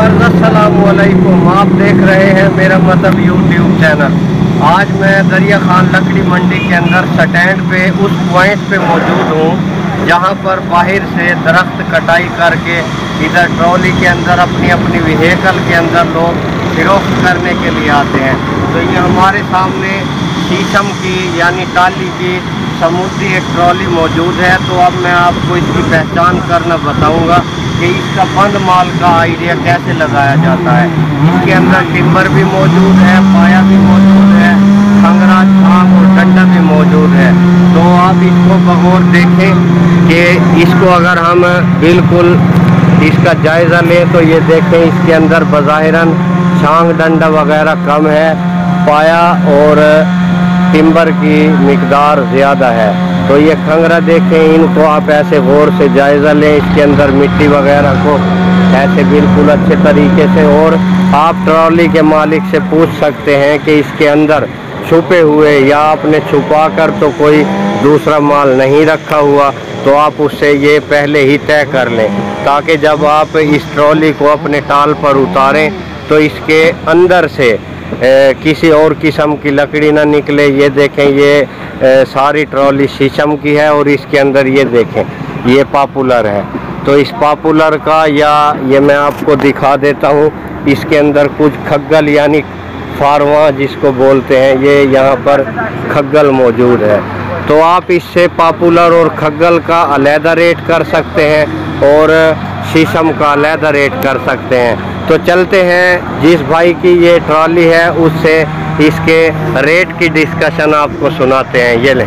Viewers अस्सलाम वालेकुम। आप देख रहे हैं मेरा मतलब YouTube चैनल। आज मैं दरिया खान लकड़ी मंडी के अंदर स्टैंड पे उस पॉइंट पे मौजूद हूँ जहाँ पर बाहर से दरख्त कटाई करके इधर ट्रॉली के अंदर अपनी अपनी व्हीकल के अंदर लोग फिरोख्त करने के लिए आते हैं। तो ये हमारे सामने शीशम की यानी टाली की समुद्री एक ट्रॉली मौजूद है। तो अब मैं आपको इसकी पहचान करना बताऊंगा कि इसका बंद माल का आइडिया कैसे लगाया जाता है। इसके अंदर टिम्बर भी मौजूद है, पाया भी मौजूद है, खंगराज भाग और डंडा भी मौजूद है। तो आप इसको बगौर देखें कि इसको अगर हम बिल्कुल इसका जायज़ा लें तो ये देखें इसके अंदर बज़ाहिरन छांग डंडा वगैरह कम है, पाया और टिम्बर की मकदार ज़्यादा है। तो ये खंगरा देखें, इनको आप ऐसे गौर से जायज़ा लें। इसके अंदर मिट्टी वगैरह को ऐसे बिल्कुल अच्छे तरीके से, और आप ट्रॉली के मालिक से पूछ सकते हैं कि इसके अंदर छुपे हुए या आपने छुपा कर तो कोई दूसरा माल नहीं रखा हुआ, तो आप उससे ये पहले ही तय कर लें ताकि जब आप इस ट्रॉली को अपने टाल पर उतारें तो इसके अंदर से किसी और किस्म की लकड़ी ना निकले। ये देखें, ये सारी ट्रॉली शीशम की है और इसके अंदर ये देखें ये पापुलर है। तो इस पापुलर का या ये मैं आपको दिखा देता हूँ, इसके अंदर कुछ खगल यानी फारवा जिसको बोलते हैं, ये यहाँ पर खगल मौजूद है। तो आप इससे पापुलर और खगल का अलहदा रेट कर सकते हैं और शीशम का अलहदा रेट कर सकते हैं। तो चलते हैं, जिस भाई की ये ट्रॉली है उससे इसके रेट की डिस्कशन आपको सुनाते हैं। ये ले।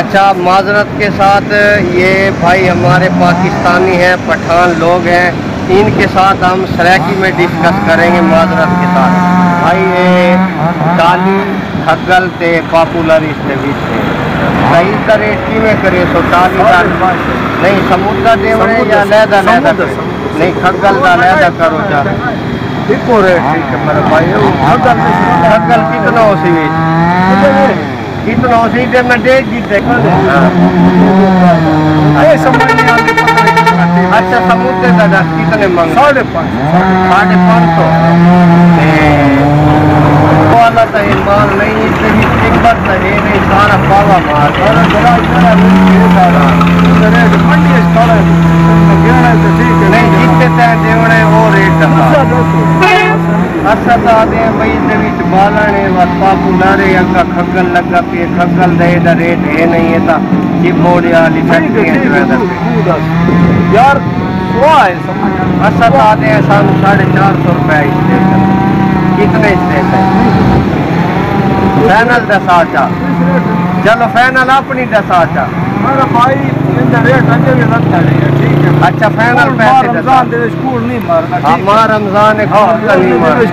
अच्छा, माजरत के साथ ये भाई हमारे पाकिस्तानी हैं, पठान लोग हैं, इनके साथ हम सरायकी में डिस्कस करेंगे। माजरत के साथ भाई, ये टाली खगल थे पॉपुलर इसके बीच में सही का रेट की में करे तो टाली नहीं समुद्र देव रहे या लैदा लैदा नहीं खगल का लैदा करो चाहे देखो रेट ठीक है मेरे भाई। खगल कितना हो सी कितना हो सी दे मैं डेढ़ जी देखो। अच्छा, समुद्र दादा कितने मांग? 550 वाला तो ये माल नहीं, इसकी कीमत तो है नहीं, सारा पावा माल और बड़ा बड़ा रेट मंडी स्टॉल है गिरना तो ठीक है नहीं जीतते तय देवड़े वो रेट दादा अच्छा तो आते हैं भाई। इसके बीच बालाने व पापुलर या खगल लगा पे खगल दे दा रेट है नहीं है ता ये मोड़ वाली फैक्ट्री है जो यार वो है अच्छा तो आते हैं सामने 450 रुपये स्टेशन कितने स्टेशन फाइनल 10 आचा। चलो फाइनल अपनी 10 आचा मेरा भाई इनका रेट अच्छे भी लगता है ठीक है। अच्छा फाइनल रमजान दे स्कूल नहीं मारना हमारा रमजान है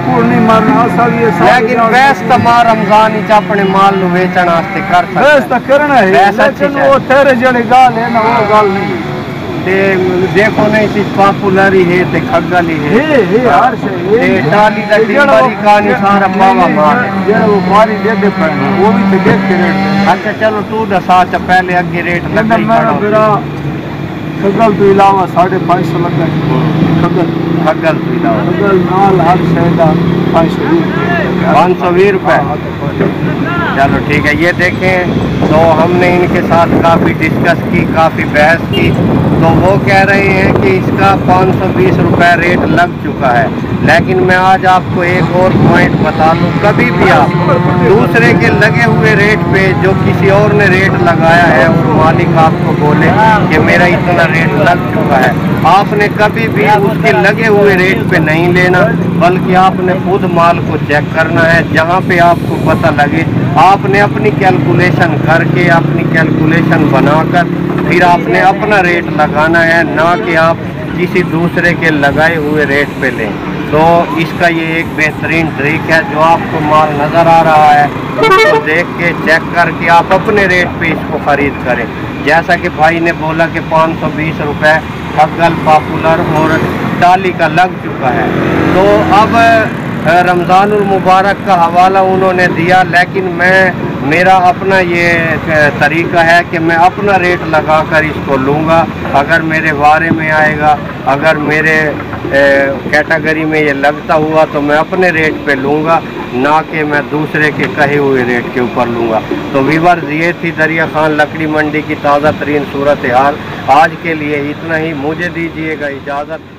स्कूल नहीं मारना सब ये लेकिन बेस्ट हमारा रमजान ही अपने माल नु बेचण वास्ते कर सकदा बेस्ट तो करना है लेकिन वो तेरे जड़ी गाल है ना वो गाल नहीं ते देखो नहीं सी पॉपुलर ही है ते खगल ही है यार से ये डाली दा टिम्बरी का निशान पावा मार ये वो मारी दे दे पर वो भी ते देख के रेट। अच्छा चलो तू दसा च पहले आगे रेट लगा मेरा बिरा खगल तो इलावा 550 लगता है खगल खगल तो इलावा खगल माल हर शहर 520 रुपये। चलो ठीक है। ये देखें, तो हमने इनके साथ काफ़ी डिस्कस की, काफ़ी बहस की, तो वो कह रहे हैं कि इसका 520 रुपये रेट लग चुका है। लेकिन मैं आज आपको एक और पॉइंट बता दूँ, कभी भी आप दूसरे के लगे हुए रेट पे जो किसी और ने रेट लगाया है और मालिक आपको बोले कि मेरा इतना रेट लग चुका है, आपने कभी भी उसके लगे हुए रेट पे नहीं लेना, बल्कि आपने खुद माल को चेक करना है। जहाँ पे आपको पता लगे आपने अपनी कैलकुलेशन करके, अपनी कैलकुलेशन बनाकर फिर आपने अपना रेट लगाना है, ना कि आप किसी दूसरे के लगाए हुए रेट पे लें। तो इसका ये एक बेहतरीन ट्रिक है। जो आपको माल नज़र आ रहा है उसको देख के चेक करके आप अपने रेट पे इसको ख़रीद करें। जैसा कि भाई ने बोला कि 520 रुपये खगल पापुलर और टाली का लग चुका है। तो अब रमजानुल मुबारक का हवाला उन्होंने दिया, लेकिन मैं मेरा अपना ये तरीका है कि मैं अपना रेट लगा कर इसको लूँगा। अगर मेरे बारे में आएगा, अगर मेरे कैटेगरी में ये लगता हुआ तो मैं अपने रेट पे लूँगा, ना कि मैं दूसरे के कहे हुए रेट के ऊपर लूँगा। तो व्यूअर्स, ये थी दरिया खान लकड़ी मंडी की ताज़ा तरीन सूरत हाल। आज के लिए इतना ही, मुझे दीजिएगा इजाज़त।